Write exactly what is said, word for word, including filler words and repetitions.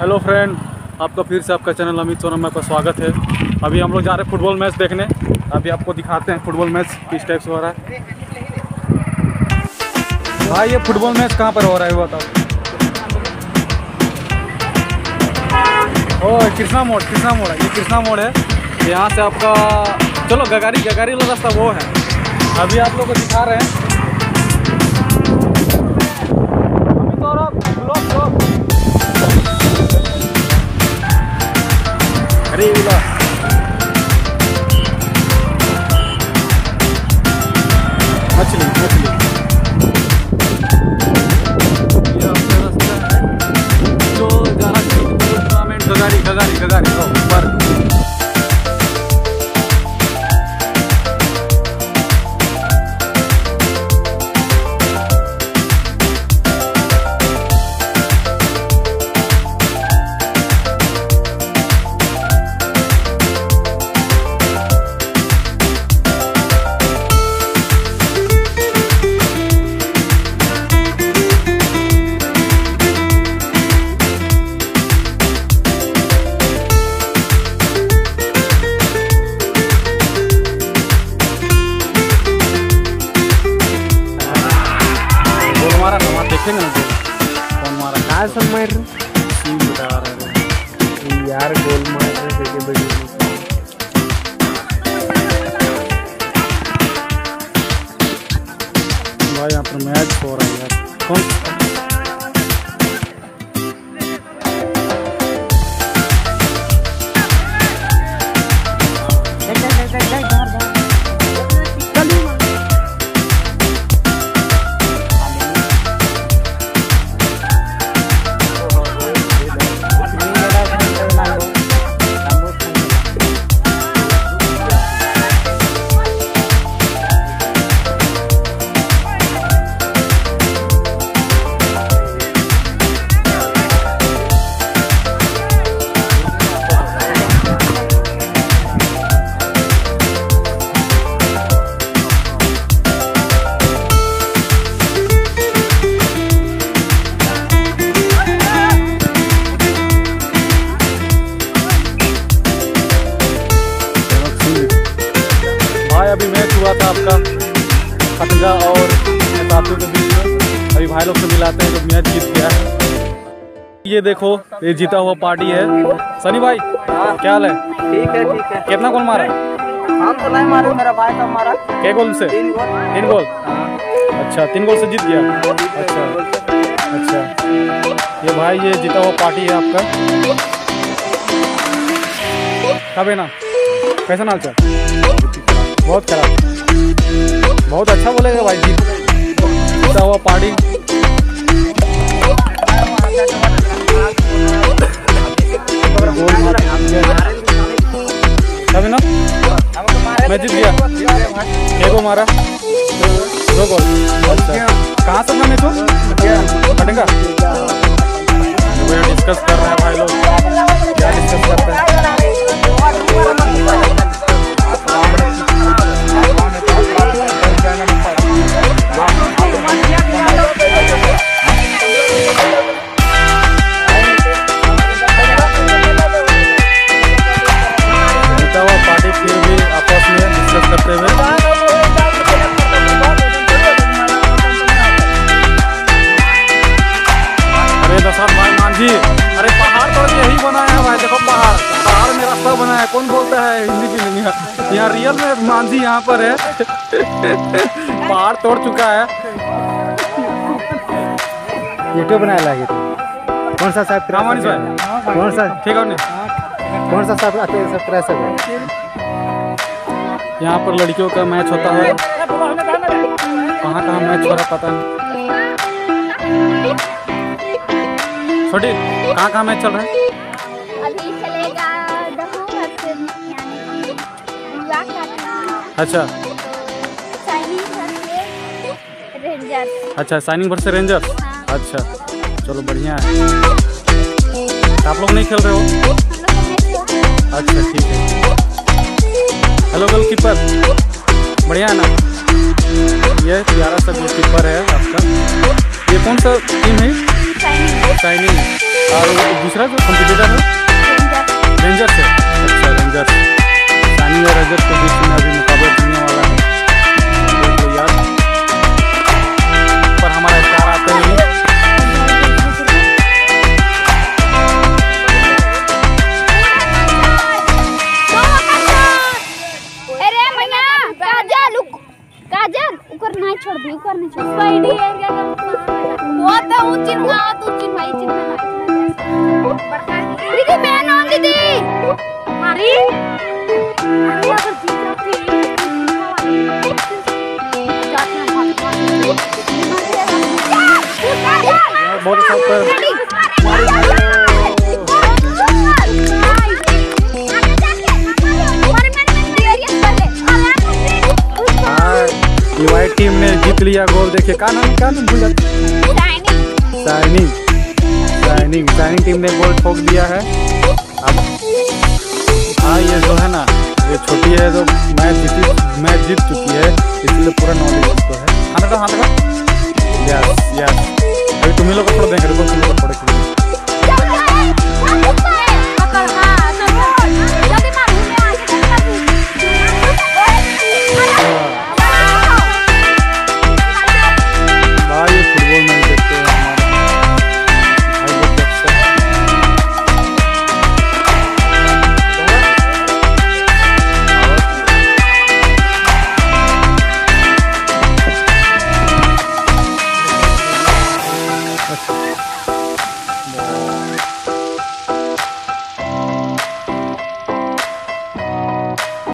Hello friend, आपका फिर से आपका चैनल अमित सोरव में आपका स्वागत है। अभी हम लोग जा रहे हैं फुटबॉल मैच देखने। अभी आपको दिखाते हैं फुटबॉल मैच किस टाइप से हो रहा है। भाई ये फुटबॉल मैच कहाँ पर हो रहा है वो बताओ। ओह कृष्णा मोड़, कृष्णा मोड़ है, ये कृष्णा मोड़ है। यहाँ से आपका चलो गगारी, गगारी वाला रास्ता वो है। अभी आप लोग को दिखा रहे हैं मछली मछली जो जाना टूर्नामेंट गगारी गगारी गगारी ऊपर। यार गोल मार रहे भाई, यहाँ पर मैच हो रहा है यार। कौन आपका खतंजा और साथियों के बीच में अभी भाई लोग से मिलाते हैं जो मैच जीत गया है। ये देखो ये जीता हुआ पार्टी है। सनी भाई क्या हाल है? ठीक है ठीक है। कितना गोल मारा? हम तो नहीं मारे, मेरा भाई का मारा। क्या गोल से? तीन गोल। तीन गोल? अच्छा, तीन गोल से जीत गया। अच्छा अच्छा, ये भाई ये जीता हुआ पार्टी है आपका। कब है ना, कैसा नाल चल? बहुत खराब, बहुत अच्छा बोलेगा भाई जी। जीता हुआ पार्टी ना, मैं जीत गया। एक गो मारा, दो गोल। कहाँ से मैच हो? खटंगा डिस्कस कर रहे हैं भाई लोग। क्या डिस्कस करते हैं? अरे पहाड़ तो यही बनाया है भाई, देखो पहाड़, पहाड़ में रास्ता बनाया। कौन बोलता है हिंदी की नहीं? यहाँ रियल में मांझी यहाँ पर है। पहाड़ तोड़ चुका है। यूट्यूब बनाया लागे कौन सा साहब? रामानी साहब कौन सा? ठीक है, कौन सा साहब? यहाँ पर लड़कियों का मैच होता है। कहाँ कहाँ मैच हो रहा पता नहीं। छोटी कहाँ कहाँ मैच चल रहा है? अभी चलेगा का। अच्छा साइनिंग वर्सेस रेंजर। अच्छा साइनिंग वर्सेस रेंजर। हाँ। अच्छा चलो बढ़िया है। आप लोग नहीं खेल रहे हो? अच्छा ठीक है। हेलो गोलकीपर, बढ़िया है ना? ये प्यारा सा गोलकीपर है आपका। ये कौन सा टीम है? साइनिंग। और दूसरा जो कंपटीटर है रेंजर से। अच्छा रेंजर साइनिंग और रजत के बीच में अभी मुकाबला होने वाला है। टीम ने जीत लिया गोल। देखिए का नाम का नाम भूल signing signing signing signing team ने गोल ठोक दिया है। अब हाँ ये जो है ना ये छोटी है तो मैच जीती मैच जीत चुकी है इसलिए पूरा नॉलेज उसको है। हाथ का हाथ का यस यस